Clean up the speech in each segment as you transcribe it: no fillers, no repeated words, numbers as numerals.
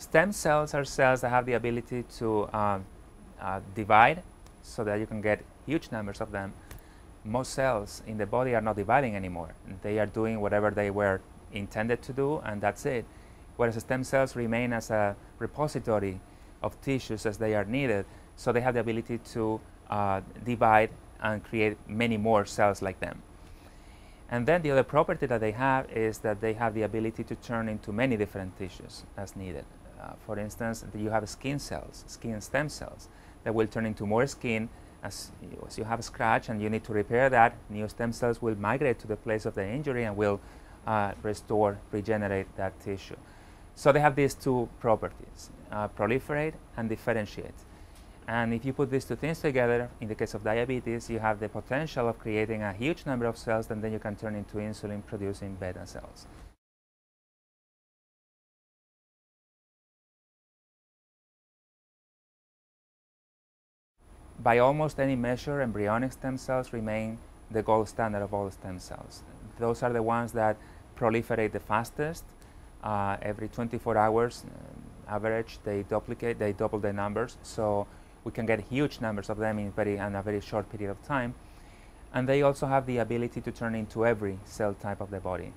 Stem cells are cells that have the ability to divide so that you can get huge numbers of them. Most cells in the body are not dividing anymore. They are doing whatever they were intended to do, and that's it. Whereas stem cells remain as a repository of tissues as they are needed, so they have the ability to divide and create many more cells like them. And then the other property that they have is that they have the ability to turn into many different tissues as needed. For instance, you have skin cells, skin stem cells, that will turn into more skin. As you have a scratch and you need to repair that, new stem cells will migrate to the place of the injury and will restore, regenerate that tissue. So they have these two properties, proliferate and differentiate. And if you put these two things together, in the case of diabetes, you have the potential of creating a huge number of cells that then you can turn into insulin-producing beta cells. By almost any measure, embryonic stem cells remain the gold standard of all stem cells. Those are the ones that proliferate the fastest. Every 24 hours, average, they duplicate, they double their numbers. So we can get huge numbers of them in a very short period of time. And they also have the ability to turn into every cell type of the body.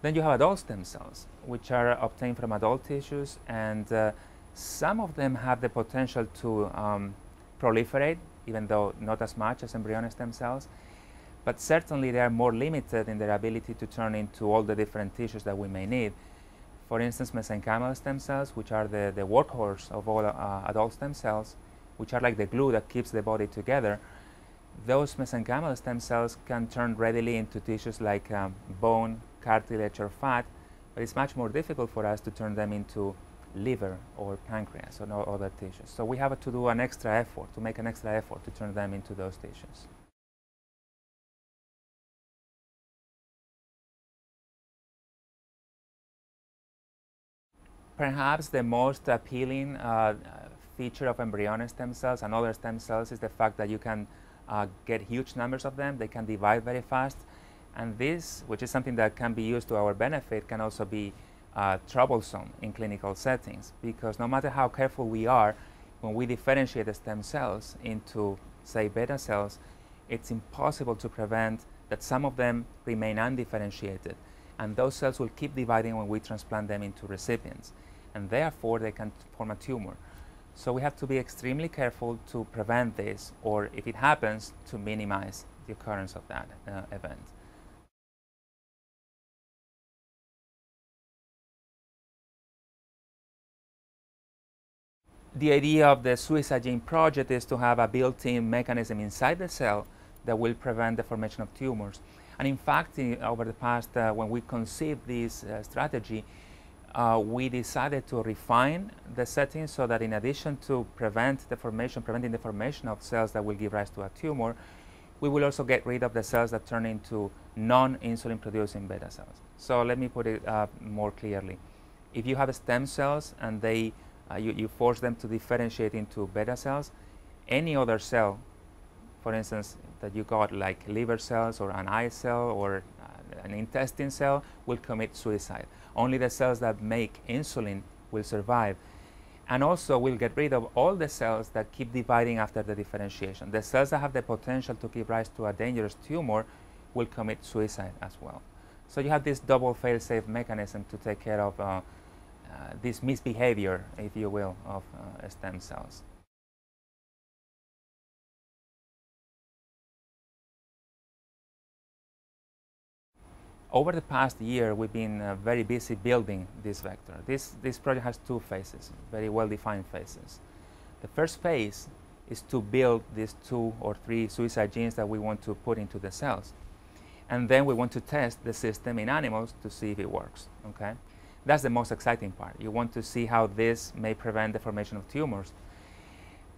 Then you have adult stem cells, which are obtained from adult tissues, and some of them have the potential to proliferate, even though not as much as embryonic stem cells. But certainly they are more limited in their ability to turn into all the different tissues that we may need. For instance, mesenchymal stem cells, which are the workhorse of all adult stem cells, which are like the glue that keeps the body together, those mesenchymal stem cells can turn readily into tissues like bone, cartilage, or fat, but it's much more difficult for us to turn them into liver or pancreas or no other tissues. So we have to do an extra effort, to make an extra effort to turn them into those tissues. Perhaps the most appealing feature of embryonic stem cells and other stem cells is the fact that you can get huge numbers of them. They can divide very fast. And this, which is something that can be used to our benefit, can also be troublesome in clinical settings, because no matter how careful we are, when we differentiate the stem cells into, say, beta cells, it's impossible to prevent that some of them remain undifferentiated. And those cells will keep dividing when we transplant them into recipients, and therefore they can form a tumor. So we have to be extremely careful to prevent this, or if it happens, to minimize the occurrence of that event. The idea of the Suicide Gene Project is to have a built-in mechanism inside the cell that will prevent the formation of tumors. And in fact, over the past, when we conceived this strategy, we decided to refine the setting so that in addition to preventing the formation of cells that will give rise to a tumor, we will also get rid of the cells that turn into non-insulin producing beta cells. So let me put it more clearly. If you have stem cells and they, you force them to differentiate into beta cells, any other cell, for instance, that you got like liver cells or an eye cell or an intestine cell, will commit suicide. Only the cells that make insulin will survive. And also we'll get rid of all the cells that keep dividing after the differentiation. The cells that have the potential to give rise to a dangerous tumor will commit suicide as well. So you have this double fail-safe mechanism to take care of this misbehavior, if you will, of stem cells. Over the past year, we've been very busy building this vector. This project has two phases, very well-defined phases. The first phase is to build these 2 or 3 suicide genes that we want to put into the cells. And then we want to test the system in animals to see if it works, okay? That's the most exciting part. You want to see how this may prevent the formation of tumors.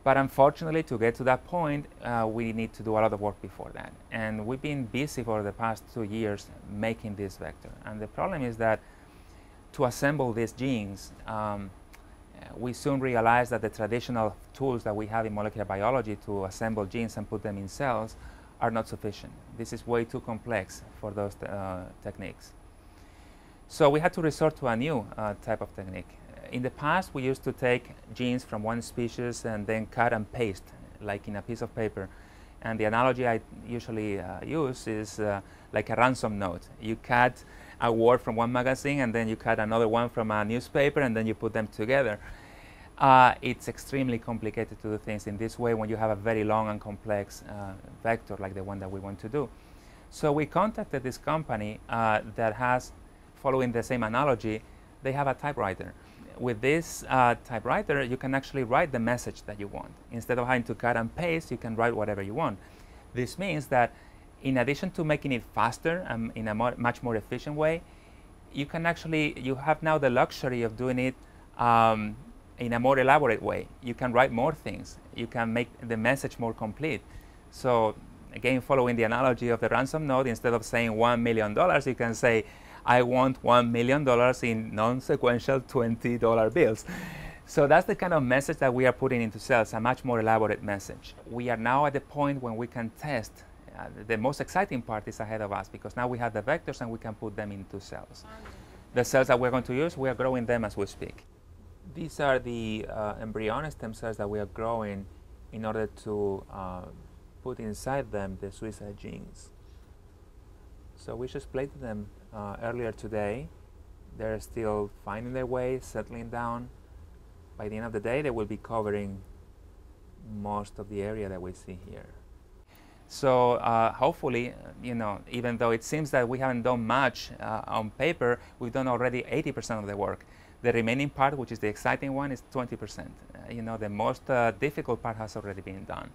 But unfortunately, to get to that point, we need to do a lot of work before that. And we've been busy for the past 2 years making this vector. And the problem is that to assemble these genes, we soon realized that the traditional tools that we have in molecular biology to assemble genes and put them in cells are not sufficient. This is way too complex for those techniques. So we had to resort to a new type of technique. In the past, we used to take genes from one species and then cut and paste, like in a piece of paper. And the analogy I usually use is like a ransom note. You cut a word from one magazine, and then you cut another one from a newspaper, and then you put them together. It's extremely complicated to do things in this way when you have a very long and complex vector like the one that we want to do. So we contacted this company that has, following the same analogy, they have a typewriter. With this typewriter, you can actually write the message that you want. Instead of having to cut and paste, you can write whatever you want. This means that in addition to making it faster and in a much more efficient way, you can actually, you have now the luxury of doing it in a more elaborate way. You can write more things. You can make the message more complete. So again, following the analogy of the ransom note, instead of saying $1 million, you can say, I want $1 million in non-sequential $20 bills. So that's the kind of message that we are putting into cells, a much more elaborate message. We are now at the point when we can test. The most exciting part is ahead of us, because now we have the vectors and we can put them into cells. The cells that we're going to use, we are growing them as we speak. These are the embryonic stem cells that we are growing in order to put inside them the suicide genes. So we just plated them earlier today. They're still finding their way, settling down. By the end of the day, they will be covering most of the area that we see here. So hopefully, you know, even though it seems that we haven't done much on paper, we've done already 80% of the work. The remaining part, which is the exciting one, is 20%. You know, the most difficult part has already been done.